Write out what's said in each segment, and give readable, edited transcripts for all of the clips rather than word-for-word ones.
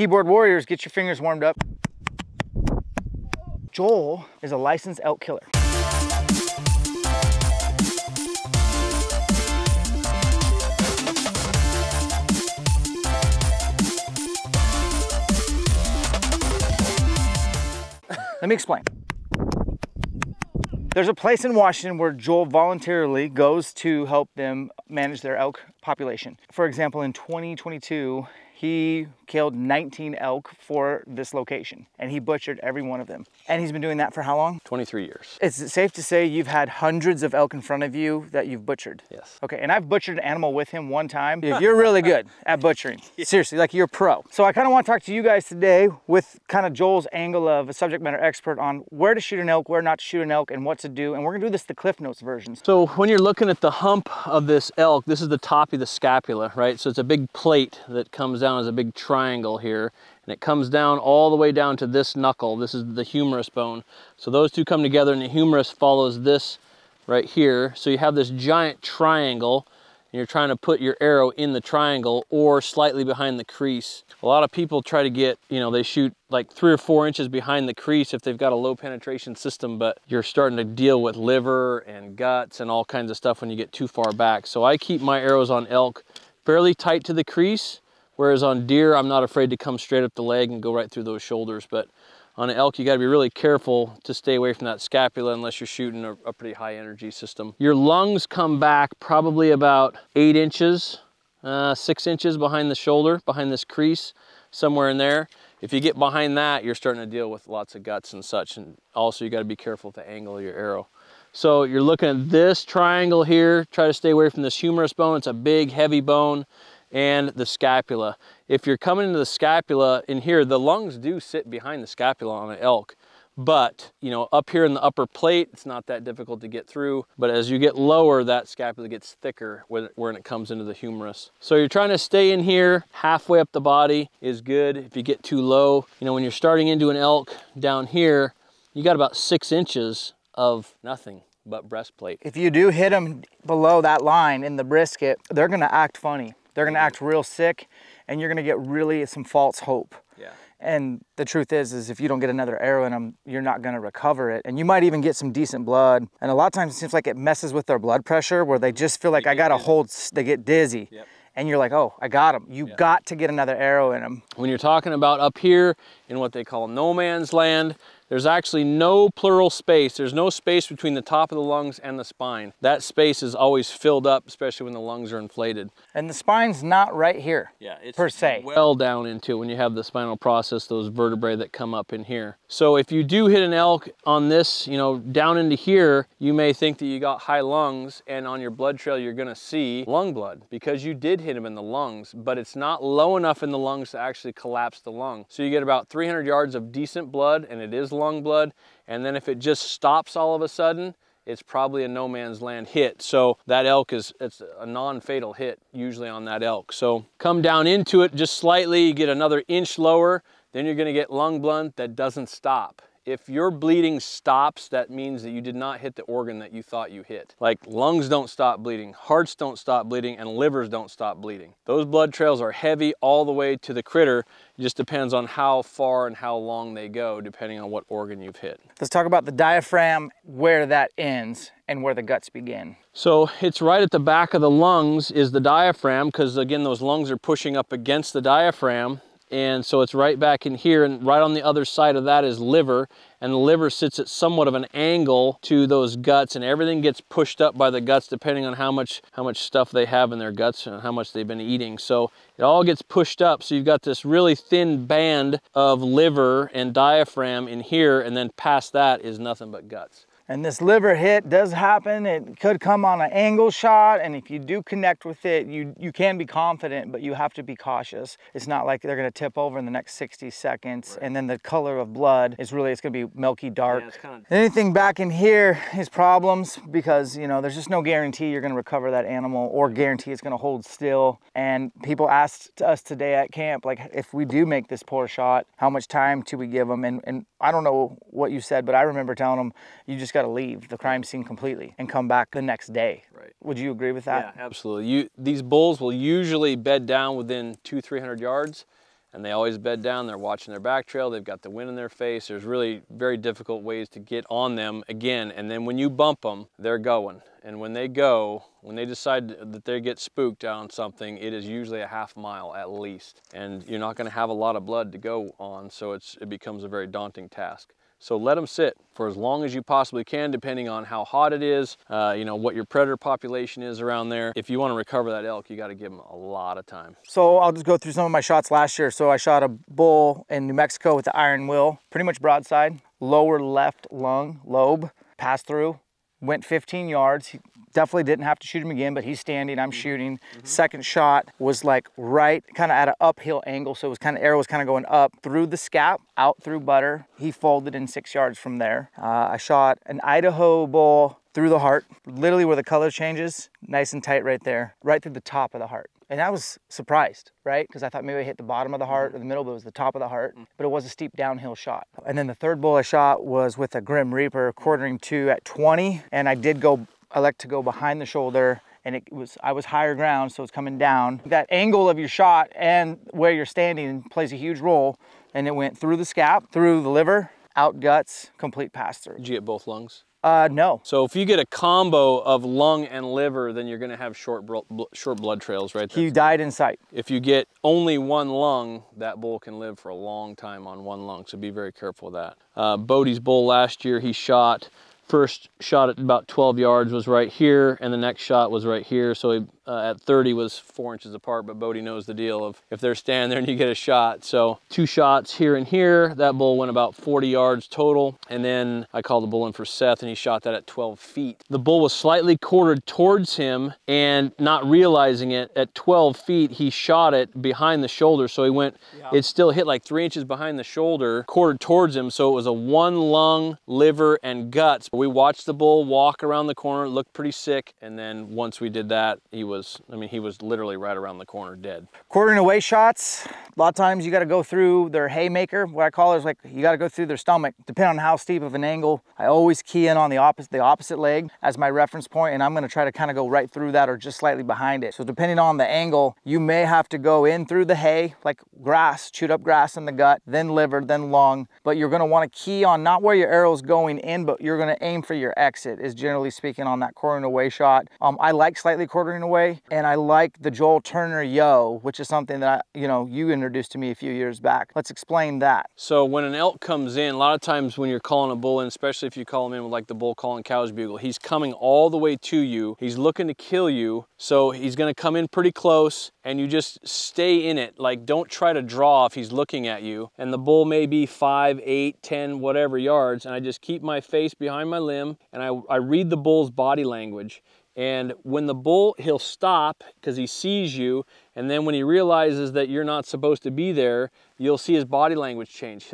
Keyboard warriors, get your fingers warmed up. Joel is a licensed elk killer. Let me explain. There's a place in Washington where Joel voluntarily goes to help them manage their elk population. For example, in 2022, he killed 19 elk for this location, and he butchered every one of them. And he's been doing that for how long? 23 years. Is it safe to say you've had hundreds of elk in front of you that you've butchered? Yes. Okay, and I've butchered an animal with him one time. You're really good at butchering. Seriously, like you're a pro. So I kind of want to talk to you guys today with kind of Joel's angle of a subject matter expert on where to shoot an elk, where not to shoot an elk, and what to do. And we're gonna do this the Cliff Notes version. So when you're looking at the hump of this elk, this is the top of the scapula, right? So it's a big plate that comes down as a big triangle here, and it comes down all the way down to this knuckle. This is the humerus bone. So those two come together, and the humerus follows this right here. So you have this giant triangle, and you're trying to put your arrow in the triangle or slightly behind the crease. A lot of people try to get, you know, they shoot like 3 or 4 inches behind the crease if they've got a low penetration system, but you're starting to deal with liver and guts and all kinds of stuff when you get too far back. So I keep my arrows on elk fairly tight to the crease. Whereas on deer, I'm not afraid to come straight up the leg and go right through those shoulders. But on an elk, you gotta be really careful to stay away from that scapula unless you're shooting a pretty high energy system. Your lungs come back probably about 8 inches, 6 inches behind the shoulder, behind this crease, somewhere in there. If you get behind that, you're starting to deal with lots of guts and such. And also you gotta be careful with the angle of your arrow. So you're looking at this triangle here, try to stay away from this humerus bone. It's a big, heavy bone. And the scapula. If you're coming into the scapula in here, the lungs do sit behind the scapula on an elk, but you know, up here in the upper plate, it's not that difficult to get through, but as you get lower, that scapula gets thicker when it comes into the humerus. So you're trying to stay in here, halfway up the body is good. If you get too low, you know, when you're starting into an elk down here, you got about 6 inches of nothing but breastplate. If you do hit them below that line in the brisket, they're gonna act funny. They're gonna act real sick, and you're gonna get really some false hope. Yeah. And the truth is if you don't get another arrow in them, you're not gonna recover it. And you might even get some decent blood. And a lot of times it seems like it messes with their blood pressure where they just feel like I gotta hold, they get dizzy. Yep. And you're like, oh, I got them. You got to get another arrow in them. When you're talking about up here in what they call no man's land, there's actually no pleural space. There's no space between the top of the lungs and the spine. That space is always filled up, especially when the lungs are inflated. And the spine's not right here, it's per se. Well down into when you have the spinal process, those vertebrae that come up in here. So if you do hit an elk on this, you know, down into here, you may think that you got high lungs, and on your blood trail, you're gonna see lung blood because you did hit him in the lungs, but it's not low enough in the lungs to actually collapse the lung. So you get about 300 yards of decent blood, and it is lung blood, and then if it just stops all of a sudden, it's probably a no man's land hit. So that elk it's a non-fatal hit usually on that elk. So come down into it just slightly, you get another inch lower, then you're gonna get lung blood that doesn't stop. If your bleeding stops, that means that you did not hit the organ that you thought you hit. Like lungs don't stop bleeding, hearts don't stop bleeding, and livers don't stop bleeding. Those blood trails are heavy all the way to the critter. It just depends on how far and how long they go, depending on what organ you've hit. Let's talk about the diaphragm, where that ends and where the guts begin. So it's right at the back of the lungs is the diaphragm, because again, those lungs are pushing up against the diaphragm. And so it's right back in here, and right on the other side of that is liver, and the liver sits at somewhat of an angle to those guts, and everything gets pushed up by the guts depending on how much stuff they have in their guts and how much they've been eating. So it all gets pushed up, so you've got this really thin band of liver and diaphragm in here, and then past that is nothing but guts. And this liver hit does happen. It could come on an angle shot, and if you do connect with it, you can be confident, but you have to be cautious. It's not like they're gonna tip over in the next 60 seconds, right. And then the color of blood is really, it's gonna be milky dark. Yeah, anything back in here is problems, because you know there's just no guarantee you're gonna recover that animal or guarantee it's gonna hold still. And people asked us today at camp, like, if we do make this poor shot, how much time do we give them? And I don't know what you said, but I remember telling them, you just got to leave the crime scene completely and come back the next day. Right. Would you agree with that? Yeah, absolutely. These bulls will usually bed down within 200-300 yards, and they always bed down. They're watching their back trail. They've got the wind in their face. There's really very difficult ways to get on them again. And then when you bump them, they're going. And when they decide that they get spooked on something, it is usually a half mile at least. And you're not gonna have a lot of blood to go on, so it becomes a very daunting task. So let them sit for as long as you possibly can, depending on how hot it is, you know, what your predator population is around there. If you want to recover that elk, you got to give them a lot of time. So I'll just go through some of my shots last year. So I shot a bull in New Mexico with the Iron Will, pretty much broadside, lower left lung lobe, passed through, went 15 yards. He definitely didn't have to shoot him again, but he's standing, I'm shooting. Second shot was like right, kind of at an uphill angle. So it was kind of, arrow was kind of going up through the scap, out through butter. He folded in 6 yards from there. I shot an Idaho bull through the heart, literally where the color changes, nice and tight right there, right through the top of the heart. And I was surprised, right? Because I thought maybe I hit the bottom of the heart or the middle, but it was the top of the heart, but it was a steep downhill shot. And then the third bull I shot was with a Grim Reaper, quartering two at 20. And I did go, elect to go behind the shoulder, and I was higher ground, so it's coming down. That angle of your shot and where you're standing plays a huge role. And it went through the scap, through the liver, out guts, complete pass through. Did you get both lungs? No. So if you get a combo of lung and liver, then you're going to have short blood trails right there. He died in sight. If you get only one lung, that bull can live for a long time on one lung, so be very careful of that. Bodie's bull last year, he shot, first shot at about 12 yards was right here, and the next shot was right here, so he, at 30 was 4 inches apart, but Bodie knows the deal of if they're standing there and you get a shot. So two shots here and here, that bull went about 40 yards total. And then I called the bull in for Seth and he shot that at 12 feet. The bull was slightly quartered towards him and not realizing it, at 12 feet, he shot it behind the shoulder. So he went, it still hit like 3 inches behind the shoulder, quartered towards him. So it was a one lung, liver and guts. We watched the bull walk around the corner, looked pretty sick. And then once we did that, he was, I mean, he was literally right around the corner dead. Quartering away shots, a lot of times you got to go through their haymaker. What I call it is like, you got to go through their stomach, depending on how steep of an angle. I always key in on the opposite leg as my reference point, and I'm going to try to kind of go right through that or just slightly behind it. So depending on the angle, you may have to go in through the hay, like grass, chewed up grass in the gut, then liver, then lung. But you're going to want to key on not where your arrow's going in, but you're going to aim for your exit, is generally speaking on that quartering away shot. I like slightly quartering away. And I like the Joel Turner yo, which is something that you introduced to me a few years back. Let's explain that. So when an elk comes in, a lot of times when you're calling a bull in, especially if you call him in with like the bull calling cow's bugle, he's coming all the way to you. He's looking to kill you. So he's gonna come in pretty close and you just stay in it. Like, don't try to draw if he's looking at you. And the bull may be 5, 8, 10, whatever yards. And I just keep my face behind my limb and I read the bull's body language. And when the bull, he'll stop because he sees you. And then when he realizes that you're not supposed to be there, you'll see his body language change.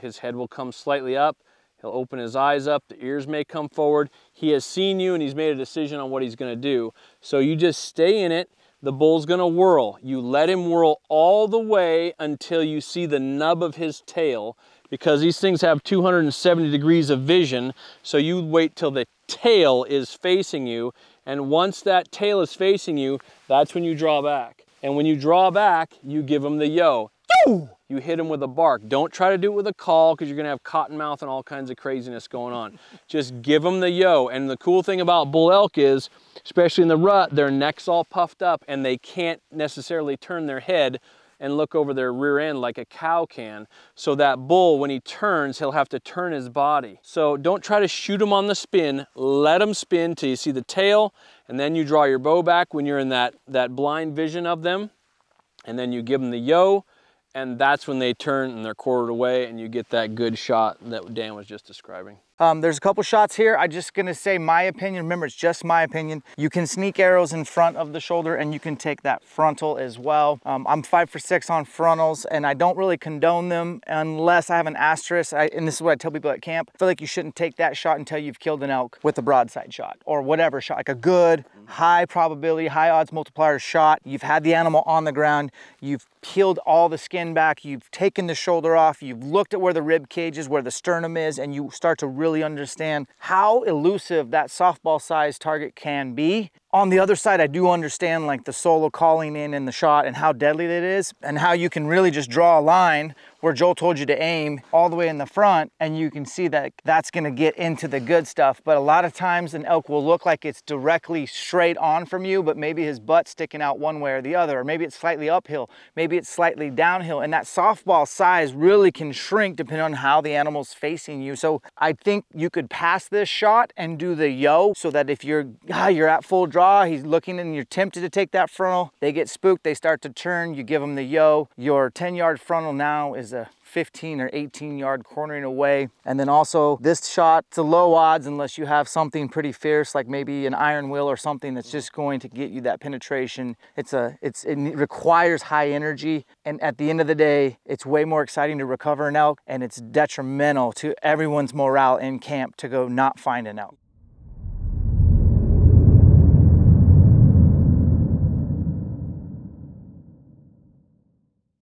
His head will come slightly up. He'll open his eyes up. The ears may come forward. He has seen you and he's made a decision on what he's going to do. So you just stay in it. The bull's going to whirl. You let him whirl all the way until you see the nub of his tail, because these things have 270 degrees of vision. So you wait till the tail is facing you, and once that tail is facing you, that's when you draw back. And when you draw back, you give them the yo. You hit them with a bark. Don't try to do it with a call, because you're gonna have cotton mouth and all kinds of craziness going on. Just give them the yo. And the cool thing about bull elk is, especially in the rut, their neck's all puffed up and they can't necessarily turn their head and look over their rear end like a cow can. So that bull, when he turns, he'll have to turn his body. So don't try to shoot him on the spin. Let him spin till you see the tail, and then you draw your bow back when you're in that blind vision of them, and then you give them the yo, and that's when they turn and they're quartered away and you get that good shot that Dan was just describing. There's a couple shots here. I'm just gonna say my opinion. Remember, it's just my opinion. You can sneak arrows in front of the shoulder and you can take that frontal as well. I'm 5 for 6 on frontals and I don't really condone them unless I have an asterisk. And this is what I tell people at camp. I feel like you shouldn't take that shot until you've killed an elk with a broadside shot or whatever shot, like a good high probability, high odds multiplier shot. You've had the animal on the ground. You've peeled all the skin back. You've taken the shoulder off. You've looked at where the rib cage is, where the sternum is, and you start to really understand how elusive that softball sized target can be. On the other side, I do understand like the solo calling in and the shot and how deadly that is and how you can really just draw a line where Joel told you to aim all the way in the front, and you can see that that's gonna get into the good stuff. But a lot of times an elk will look like it's directly straight on from you, but maybe his butt's sticking out one way or the other, or maybe it's slightly uphill, maybe it's slightly downhill, and that softball size really can shrink depending on how the animal's facing you. So I think you could pass this shot and do the yo, so that if you're at full draw, he's looking and you're tempted to take that frontal, they get spooked, they start to turn, you give them the yo. Your 10-yard frontal now is a 15 or 18-yard cornering away. And then also this shot, it's a low odds unless you have something pretty fierce like maybe an Iron Will or something that's just going to get you that penetration. It requires high energy, and at the end of the day it's way more exciting to recover an elk, and it's detrimental to everyone's morale in camp to go not find an elk.